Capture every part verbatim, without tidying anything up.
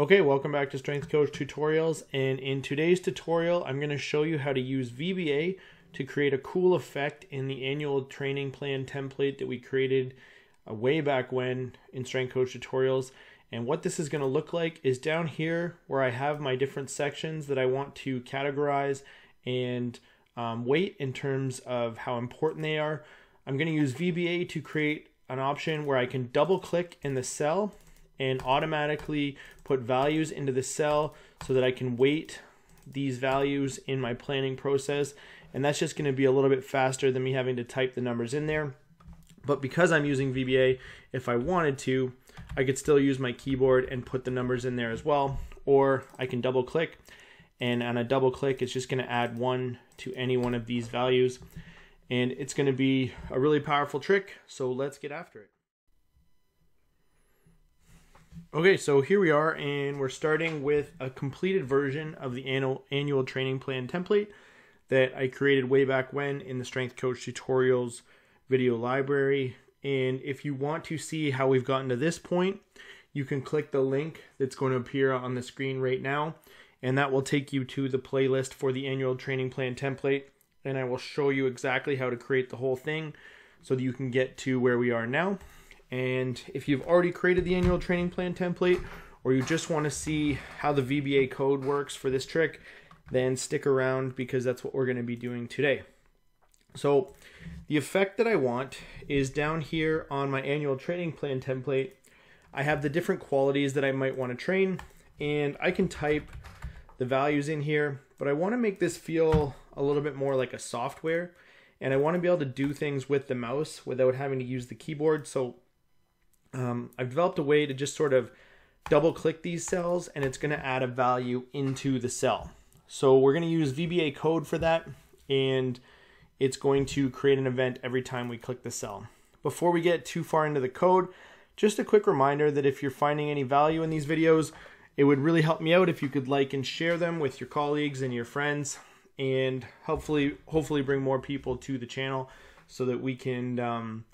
Okay, welcome back to Strength Coach Tutorials, and in today's tutorial I'm going to show you how to use V B A to create a cool effect in the annual training plan template that we created way back when in Strength Coach Tutorials. And what this is going to look like is down here where I have my different sections that I want to categorize and um, weight in terms of how important they are. I'm going to use V B A to create an option where I can double click in the cell and automatically put values into the cell so that I can weight these values in my planning process. And that's just gonna be a little bit faster than me having to type the numbers in there. But because I'm using V B A, if I wanted to, I could still use my keyboard and put the numbers in there as well, or I can double click. And on a double click, it's just gonna add one to any one of these values. And it's gonna be a really powerful trick, so let's get after it. Okay, so here we are, and we're starting with a completed version of the annual, annual training plan template that I created way back when in the Strength Coach Tutorials video library. And if you want to see how we've gotten to this point, you can click the link that's going to appear on the screen right now, and that will take you to the playlist for the annual training plan template, and I will show you exactly how to create the whole thing so that you can get to where we are now. And if you've already created the annual training plan template, or you just want to see how the V B A code works for this trick, then stick around because that's what we're going to be doing today. So the effect that I want is down here on my annual training plan template. I have the different qualities that I might want to train, and I can type the values in here, but I want to make this feel a little bit more like a software, and I want to be able to do things with the mouse without having to use the keyboard. So Um, I've developed a way to just sort of double click these cells, and it's going to add a value into the cell. So we're going to use V B A code for that, and it's going to create an event every time we click the cell. Before we get too far into the code, just a quick reminder that if you're finding any value in these videos, it would really help me out if you could like and share them with your colleagues and your friends, and hopefully, hopefully bring more people to the channel so that we can um,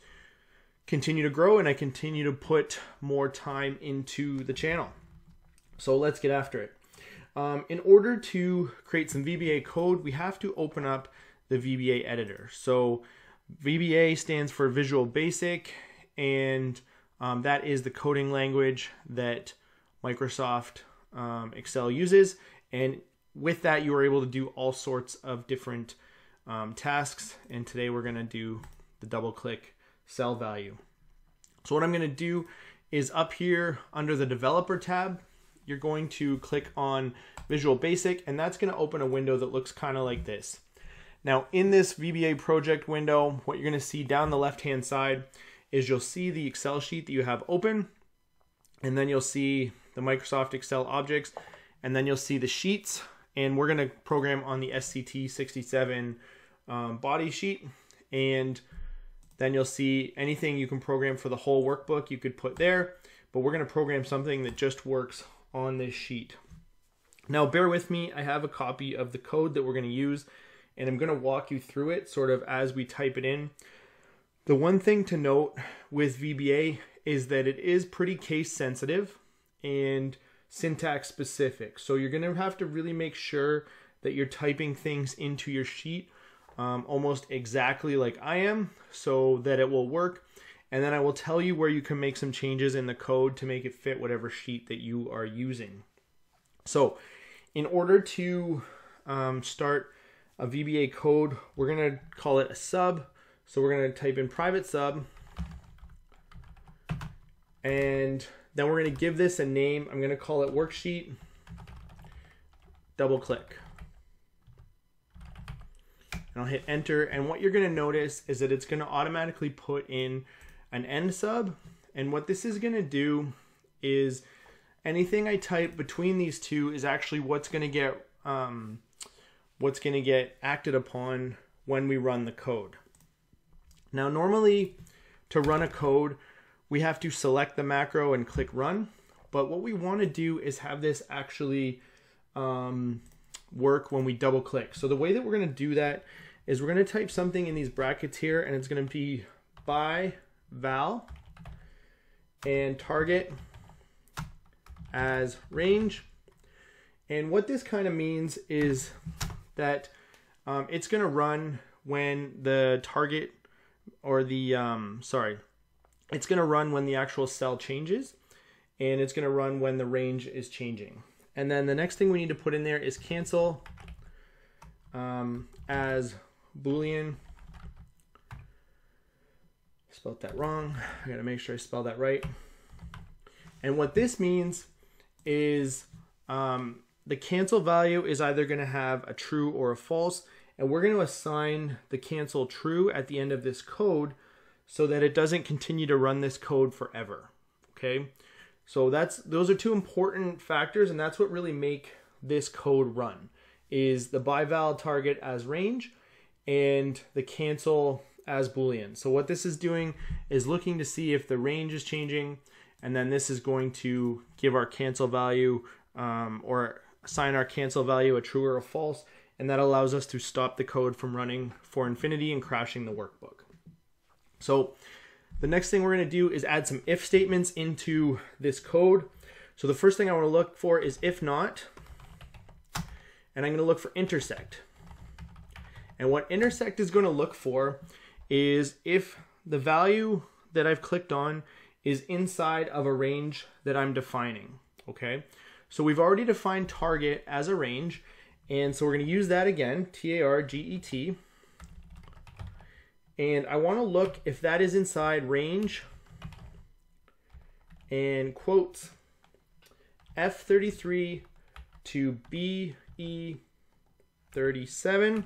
continue to grow and I continue to put more time into the channel. So let's get after it. Um, in order to create some V B A code, we have to open up the V B A editor. So V B A stands for Visual Basic, and um, that is the coding language that Microsoft um, Excel uses. And with that, you are able to do all sorts of different um, tasks. And today we're gonna do the double click cell value. So what I'm going to do is up here under the Developer tab, you're going to click on Visual Basic, and that's going to open a window that looks kind of like this. Now in this V B A project window, what you're going to see down the left hand side is you'll see the Excel sheet that you have open, and then you'll see the Microsoft Excel objects, and then you'll see the sheets, and we're going to program on the S C T sixty-seven um, body sheet, and then you'll see anything you can program for the whole workbook you could put there, but we're going to program something that just works on this sheet. Now bear with me, I have a copy of the code that we're going to use, and I'm going to walk you through it sort of as we type it in. The one thing to note with V B A is that it is pretty case sensitive and syntax specific. So you're going to have to really make sure that you're typing things into your sheet Um, almost exactly like I am, so that it will work. And then I will tell you where you can make some changes in the code to make it fit whatever sheet that you are using. So in order to um, start a V B A code, we're gonna call it a sub. So we're gonna type in private sub, and then we're gonna give this a name. I'm gonna call it worksheet double click. And I'll hit enter, and what you're going to notice is that it's going to automatically put in an end sub, and what this is going to do is anything I type between these two is actually what's going to get um, what's going to get acted upon when we run the code. Now normally to run a code we have to select the macro and click run, but what we want to do is have this actually um, work when we double click. So the way that we're going to do that is we're going to type something in these brackets here, and it's going to be ByVal and target as range. And what this kind of means is that um, it's going to run when the target or the, um, sorry, it's going to run when the actual cell changes, and it's going to run when the range is changing. And then the next thing we need to put in there is cancel um, as Boolean. Spelled that wrong. I got to make sure I spell that right. And what this means is um, the cancel value is either going to have a true or a false, and we're going to assign the cancel true at the end of this code so that it doesn't continue to run this code forever. Okay. So that's, those are two important factors, and that's what really make this code run, is the ByVal target as range and the cancel as Boolean. So what this is doing is looking to see if the range is changing, and then this is going to give our cancel value um, or assign our cancel value a true or a false, and that allows us to stop the code from running for infinity and crashing the workbook. So the next thing we're going to do is add some if statements into this code. So the first thing I want to look for is if not, and I'm going to look for intersect. And what intersect is going to look for is if the value that I've clicked on is inside of a range that I'm defining. Okay, so we've already defined target as a range, and so we're going to use that again, T A R G E T. And I want to look if that is inside range and quotes F thirty-three to B E thirty-seven,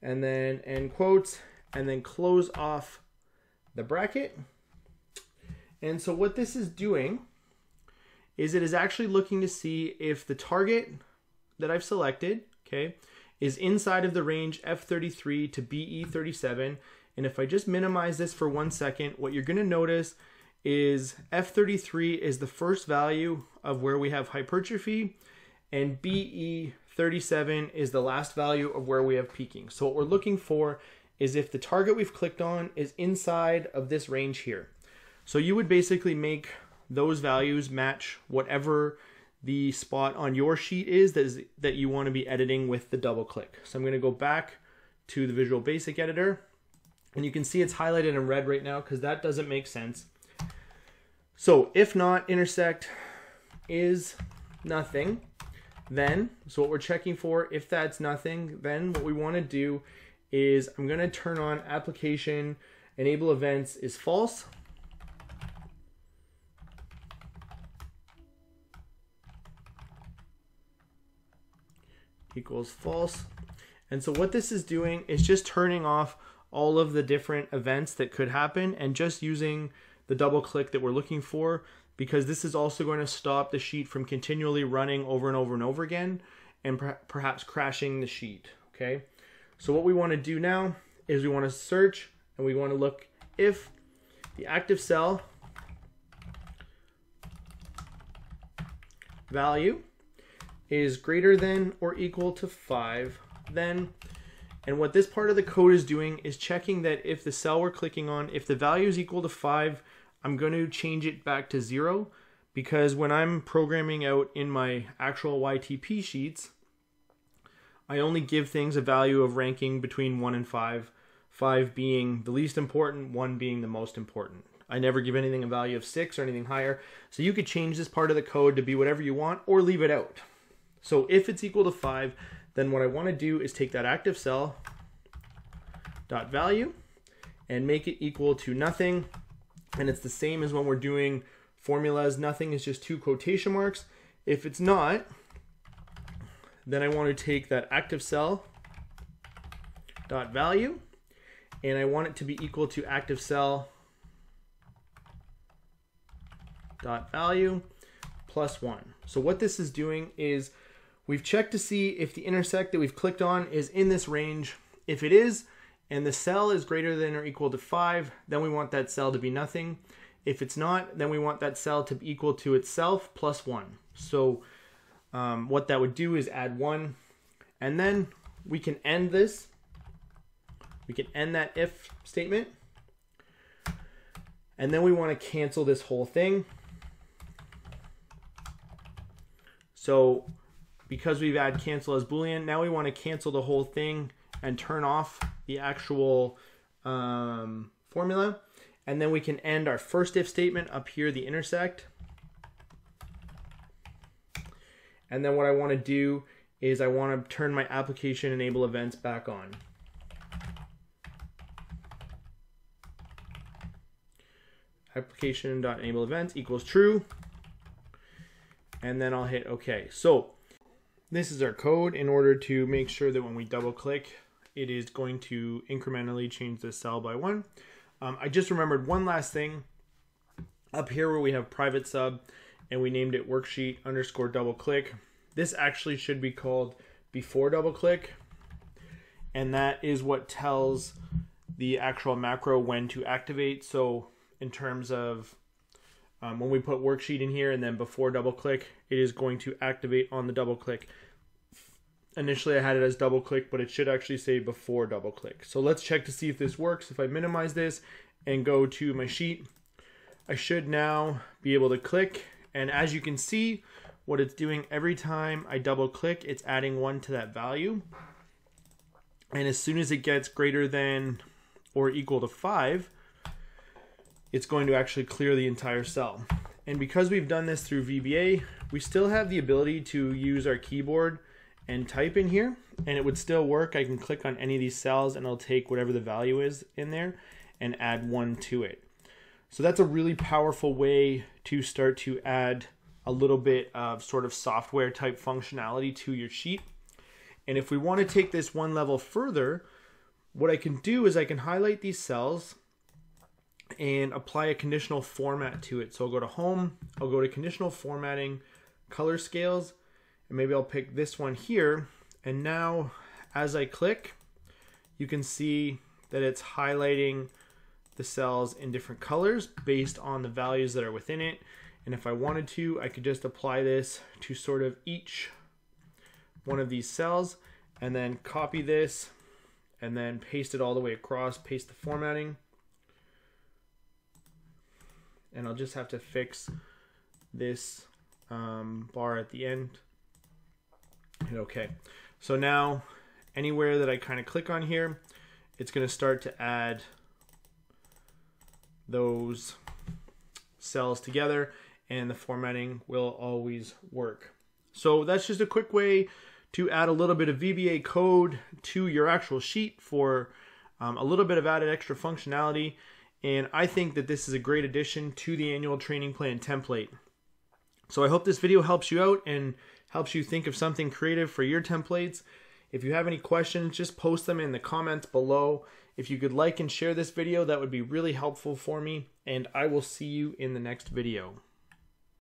and then end quotes, and then close off the bracket. And so what this is doing is it is actually looking to see if the target that I've selected, okay, is inside of the range F thirty-three to B E thirty-seven. And if I just minimize this for one second, what you're gonna notice is F thirty-three is the first value of where we have hypertrophy, and B E thirty-seven is the last value of where we have peaking. So what we're looking for is if the target we've clicked on is inside of this range here. So you would basically make those values match whatever the spot on your sheet is that, is that you want to be editing with the double click. So I'm going to go back to the Visual Basic editor, and you can see it's highlighted in red right now because that doesn't make sense. So if not intersect is nothing, then, so what we're checking for, if that's nothing, then what we want to do is I'm going to turn on application enable events is false. Equals false. And so what this is doing is just turning off all of the different events that could happen and just using the double click that we're looking for, because this is also going to stop the sheet from continually running over and over and over again and per perhaps crashing the sheet. Okay, so what we want to do now is we want to search, and we want to look if the active cell value is greater than or equal to five, then. And what this part of the code is doing is checking that if the cell we're clicking on, if the value is equal to five, I'm going to change it back to zero, because when I'm programming out in my actual Y T P sheets, I only give things a value of ranking between one and five, five being the least important, one being the most important. I never give anything a value of six or anything higher. So you could change this part of the code to be whatever you want or leave it out. So if it's equal to five, then what I want to do is take that active cell dot value and make it equal to nothing. And it's the same as when we're doing formulas. Nothing is just two quotation marks. If it's not, then I want to take that active cell dot value, and I want it to be equal to active cell dot value plus one. So what this is doing is we've checked to see if the intersect that we've clicked on is in this range. If it is, and the cell is greater than or equal to five, then we want that cell to be nothing. If it's not, then we want that cell to be equal to itself plus one. So um, what that would do is add one, and then we can end this. We can end that if statement, and then we want to cancel this whole thing. So because we've added cancel as Boolean, now we want to cancel the whole thing and turn off the actual um, formula. And then we can end our first if statement up here, the intersect. And then what I want to do is I want to turn my application enable events back on. Application.enableEvents equals true. And then I'll hit OK. So this is our code in order to make sure that when we double click, it is going to incrementally change the cell by one. Um, I just remembered one last thing up here where we have private sub and we named it worksheet underscore double click. This actually should be called before double click. And that is what tells the actual macro when to activate. So in terms of um, when we put worksheet in here and then before double click, it is going to activate on the double click. Initially I had it as double click, but it should actually say before double click. So let's check to see if this works. If I minimize this and go to my sheet, I should now be able to click. And as you can see, what it's doing every time I double click, it's adding one to that value. And as soon as it gets greater than or equal to five, it's going to actually clear the entire cell. And because we've done this through V B A, we still have the ability to use our keyboard and type in here, and it would still work. I can click on any of these cells and it'll take whatever the value is in there and add one to it. So that's a really powerful way to start to add a little bit of sort of software type functionality to your sheet. And if we want to take this one level further, what I can do is I can highlight these cells and apply a conditional format to it. So I'll go to home, I'll go to conditional formatting, color scales, and maybe I'll pick this one here. And now as I click, you can see that it's highlighting the cells in different colors based on the values that are within it. And if I wanted to, I could just apply this to sort of each one of these cells and then copy this and then paste it all the way across, paste the formatting. And I'll just have to fix this um, bar at the end. Hit OK. So now anywhere that I kind of click on here, it's going to start to add those cells together and the formatting will always work. So that's just a quick way to add a little bit of V B A code to your actual sheet for um, a little bit of added extra functionality. And I think that this is a great addition to the annual training plan template. So I hope this video helps you out and helps you think of something creative for your templates. If you have any questions, just post them in the comments below. If you could like and share this video, that would be really helpful for me, and I will see you in the next video.